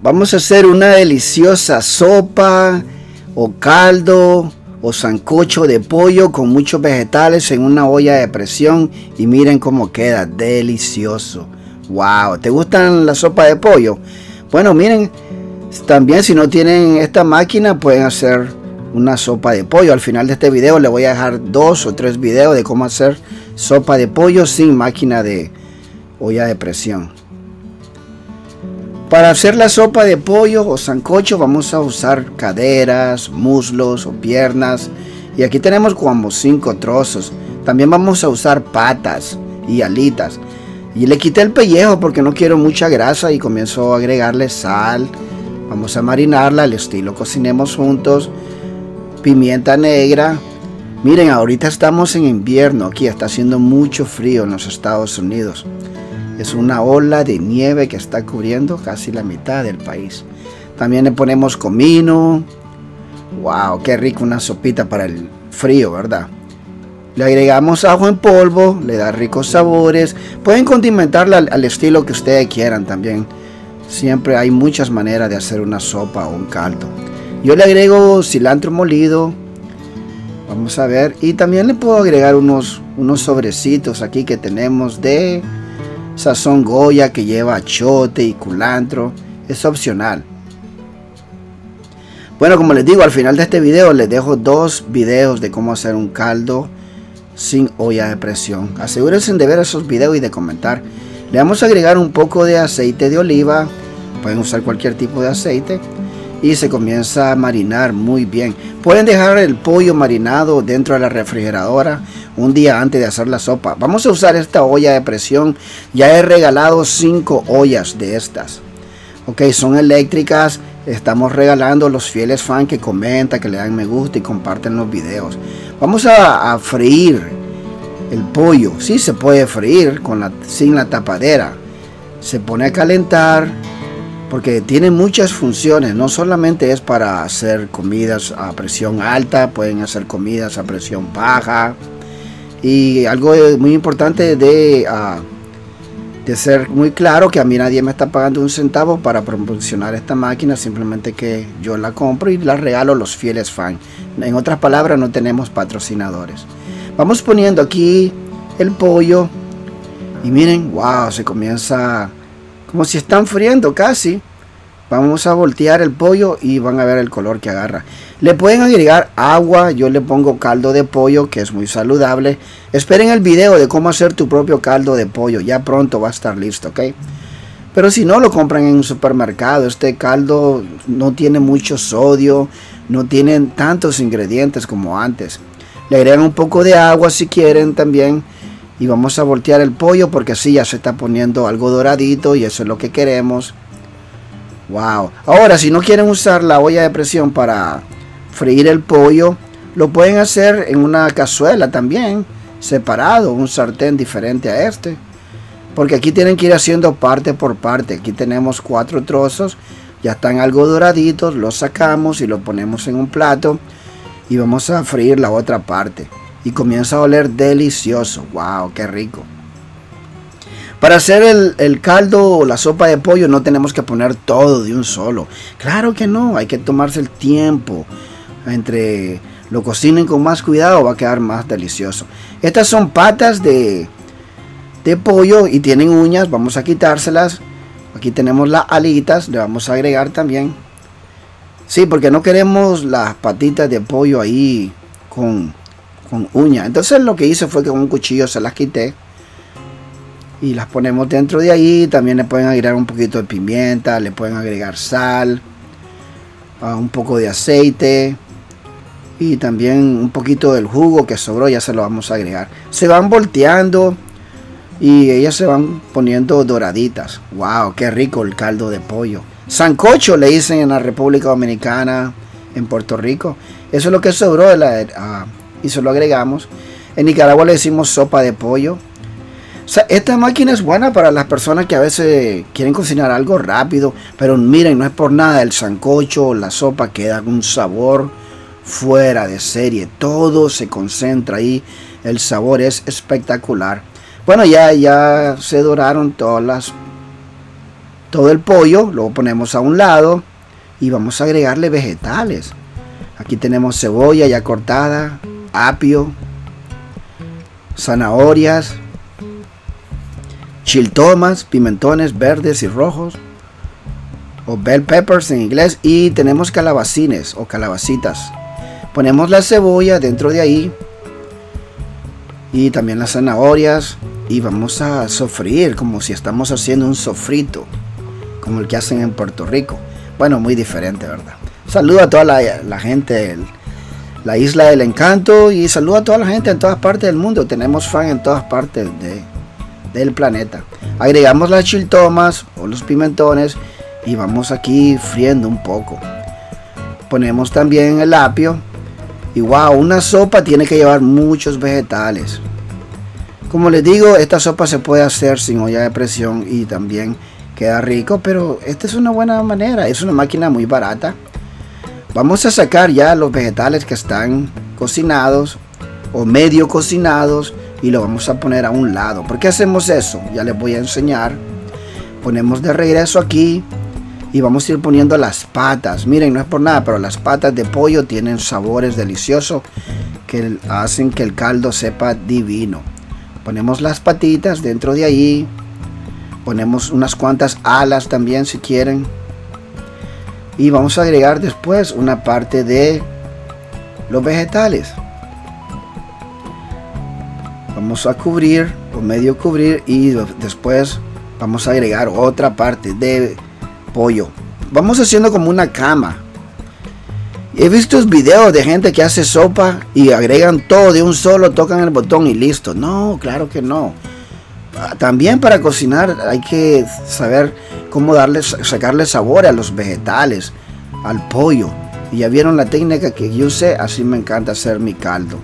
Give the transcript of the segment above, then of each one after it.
Vamos a hacer una deliciosa sopa o caldo o sancocho de pollo con muchos vegetales en una olla de presión y miren cómo queda, delicioso. Wow, ¿te gustan la sopa de pollo? Bueno, miren, también si no tienen esta máquina pueden hacer una sopa de pollo. Al final de este video le voy a dejar 2 o 3 videos de cómo hacer sopa de pollo sin máquina de olla de presión. Para hacer la sopa de pollo o sancocho vamos a usar caderas, muslos o piernas, y aquí tenemos como 5 trozos. También vamos a usar patas y alitas, y le quité el pellejo porque no quiero mucha grasa y comienzo a agregarle sal. Vamos a marinarla al estilo cocinemos juntos, pimienta negra. Miren, ahorita estamos en invierno, aquí está haciendo mucho frío en los Estados Unidos. Es una ola de nieve que está cubriendo casi la mitad del país. También le ponemos comino. Wow, qué rico una sopita para el frío, ¿verdad? Le agregamos ajo en polvo, le da ricos sabores. Pueden condimentarla al estilo que ustedes quieran también. Siempre hay muchas maneras de hacer una sopa o un caldo. Yo le agrego cilantro molido. Vamos a ver. Y también le puedo agregar unos sobrecitos aquí que tenemos de sazón Goya, que lleva achote y culantro, es opcional. Bueno, como les digo, al final de este video les dejo 2 videos de cómo hacer un caldo sin olla de presión. Asegúrense de ver esos videos y de comentar. Le vamos a agregar un poco de aceite de oliva, pueden usar cualquier tipo de aceite, y se comienza a marinar muy bien. Pueden dejar el pollo marinado dentro de la refrigeradora un día antes de hacer la sopa. Vamos a usar esta olla de presión. Ya he regalado 5 ollas de estas. Ok, son eléctricas. Estamos regalando a los fieles fans que comentan, que le dan me gusta y comparten los videos. Vamos a freír el pollo. Sí, se puede freír sin la tapadera. Se pone a calentar, porque tiene muchas funciones, no solamente es para hacer comidas a presión alta, pueden hacer comidas a presión baja. Y algo muy importante de ser muy claro, que a mí nadie me está pagando un centavo para promocionar esta máquina, simplemente que yo la compro y la regalo a los fieles fans. En otras palabras, no tenemos patrocinadores. Vamos poniendo aquí el pollo y miren, wow, se comienza como si están friendo casi. Vamos a voltear el pollo y van a ver el color que agarra. Le pueden agregar agua. Yo le pongo caldo de pollo, que es muy saludable. Esperen el video de cómo hacer tu propio caldo de pollo. Ya pronto va a estar listo, ¿ok? Pero si no, lo compran en un supermercado. Este caldo no tiene mucho sodio, no tienen tantos ingredientes como antes. Le agregan un poco de agua si quieren también. Y vamos a voltear el pollo porque sí, ya se está poniendo algo doradito y eso es lo que queremos. Wow. Ahora, si no quieren usar la olla de presión para freír el pollo, lo pueden hacer en una cazuela también, separado, un sartén diferente a este. Porque aquí tienen que ir haciendo parte por parte. Aquí tenemos 4 trozos, ya están algo doraditos, los sacamos y lo ponemos en un plato y vamos a freír la otra parte. Y comienza a oler delicioso. Wow, qué rico. Para hacer el caldo o la sopa de pollo no tenemos que poner todo de un solo. Claro que no, hay que tomarse el tiempo. Entre lo cocinen con más cuidado va a quedar más delicioso. Estas son patas de pollo y tienen uñas, vamos a quitárselas. Aquí tenemos las alitas, le vamos a agregar también. Sí, porque no queremos las patitas de pollo ahí con uña. Entonces lo que hice fue que con un cuchillo se las quité y las ponemos dentro de ahí. También le pueden agregar un poquito de pimienta, le pueden agregar sal, un poco de aceite y también un poquito del jugo que sobró, ya se lo vamos a agregar. Se van volteando y ellas se van poniendo doraditas. Wow, qué rico el caldo de pollo. Sancocho le dicen en la República Dominicana, en Puerto Rico. Eso es lo que sobró de la y se lo agregamos. En Nicaragua le decimos sopa de pollo. O sea, esta máquina es buena para las personas que a veces quieren cocinar algo rápido, pero miren, no es por nada, el sancocho, la sopa queda con un sabor fuera de serie, todo se concentra ahí, el sabor es espectacular. Bueno, ya se doraron todas las todo el pollo, lo ponemos a un lado y vamos a agregarle vegetales. Aquí tenemos cebolla ya cortada, apio, zanahorias, chiltomas, pimentones verdes y rojos, o bell peppers en inglés, y tenemos calabacines o calabacitas. Ponemos la cebolla dentro de ahí y también las zanahorias y vamos a sofreír como si estamos haciendo un sofrito, como el que hacen en Puerto Rico. Bueno, muy diferente, ¿verdad? Saludo a toda la gente, la Isla del Encanto, y saludo a toda la gente en todas partes del mundo. Tenemos fans en todas partes del planeta. Agregamos las chiltomas o los pimentones y vamos aquí friendo un poco. Ponemos también el apio. Y wow, una sopa tiene que llevar muchos vegetales. Como les digo, esta sopa se puede hacer sin olla de presión y también queda rico, pero esta es una buena manera, es una máquina muy barata. Vamos a sacar ya los vegetales que están cocinados o medio cocinados y lo vamos a poner a un lado. ¿Por qué hacemos eso? Ya les voy a enseñar. Ponemos de regreso aquí y vamos a ir poniendo las patas. Miren, no es por nada, pero las patas de pollo tienen sabores deliciosos que hacen que el caldo sepa divino. Ponemos las patitas dentro de ahí. Ponemos unas cuantas alas también si quieren. Y vamos a agregar después una parte de los vegetales. Vamos a cubrir o medio cubrir y después vamos a agregar otra parte de pollo. Vamos haciendo como una cama. He visto videos de gente que hace sopa y agregan todo de un solo, tocan el botón y listo. No, claro que no. También para cocinar hay que saber cómo sacarle sabor a los vegetales, al pollo. Y ya vieron la técnica que yo usé, así me encanta hacer mi caldo.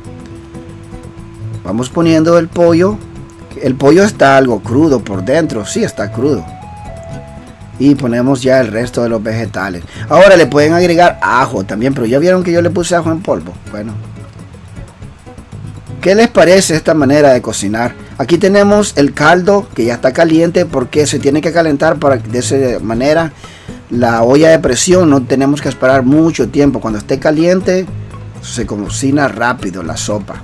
Vamos poniendo el pollo. El pollo está algo crudo por dentro, sí está crudo. Y ponemos ya el resto de los vegetales. Ahora le pueden agregar ajo también, pero ya vieron que yo le puse ajo en polvo. Bueno, ¿qué les parece esta manera de cocinar? Aquí tenemos el caldo que ya está caliente, porque se tiene que calentar para que de esa manera la olla de presión no tenemos que esperar mucho tiempo. Cuando esté caliente se cocina rápido la sopa.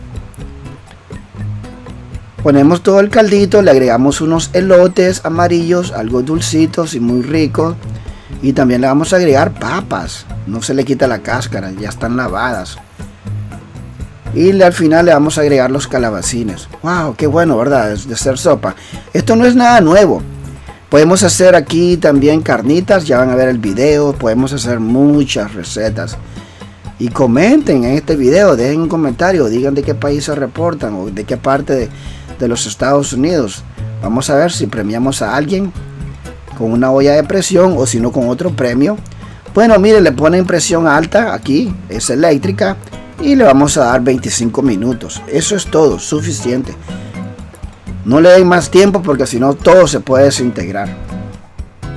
Ponemos todo el caldito, le agregamos unos elotes amarillos, algo dulcitos y muy ricos. Y también le vamos a agregar papas, no se le quita la cáscara, ya están lavadas. Y al final le vamos a agregar los calabacines. ¡Wow! ¡Qué bueno!, ¿verdad? De hacer sopa. Esto no es nada nuevo. Podemos hacer aquí también carnitas, ya van a ver el video. Podemos hacer muchas recetas. Y comenten en este video, dejen un comentario, digan de qué país se reportan o de qué parte de los Estados Unidos. Vamos a ver si premiamos a alguien con una olla de presión o si no con otro premio. Bueno, miren, le ponen presión alta aquí, es eléctrica, y le vamos a dar 25 minutos. Eso es todo, suficiente. No le den más tiempo porque si no todo se puede desintegrar.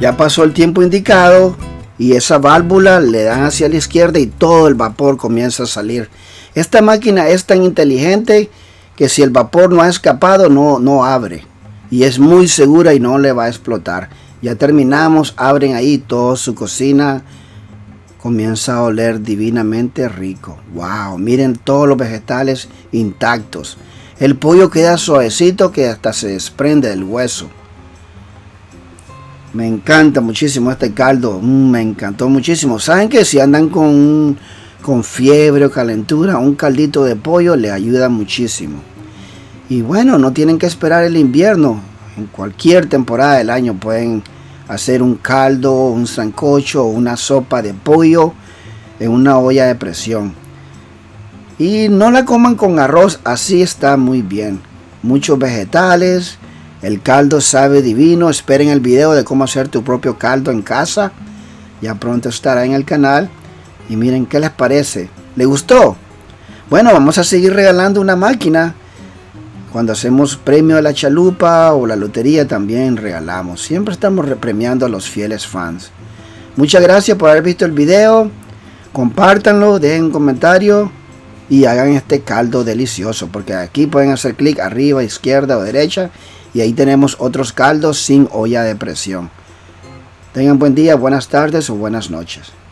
Ya pasó el tiempo indicado y esa válvula le dan hacia la izquierda y todo el vapor comienza a salir. Esta máquina es tan inteligente que si el vapor no ha escapado, no abre. Y es muy segura y no le va a explotar. Ya terminamos, abren ahí toda su cocina. Comienza a oler divinamente rico. ¡Wow! Miren todos los vegetales intactos. El pollo queda suavecito que hasta se desprende del hueso. Me encanta muchísimo este caldo. Me encantó muchísimo. ¿Saben que si andan con fiebre o calentura, un caldito de pollo le ayuda muchísimo? Y bueno, no tienen que esperar el invierno. En cualquier temporada del año pueden hacer un caldo, un sancocho o una sopa de pollo en una olla de presión. Y no la coman con arroz, así está muy bien. Muchos vegetales, el caldo sabe divino. Esperen el video de cómo hacer tu propio caldo en casa. Ya pronto estará en el canal. Y miren qué les parece. ¿Le gustó? Bueno, vamos a seguir regalando una máquina. Cuando hacemos premio de la chalupa o la lotería también regalamos. Siempre estamos premiando a los fieles fans. Muchas gracias por haber visto el video. Compártanlo, dejen un comentario y hagan este caldo delicioso. Porque aquí pueden hacer clic arriba, izquierda o derecha. Y ahí tenemos otros caldos sin olla de presión. Tengan buen día, buenas tardes o buenas noches.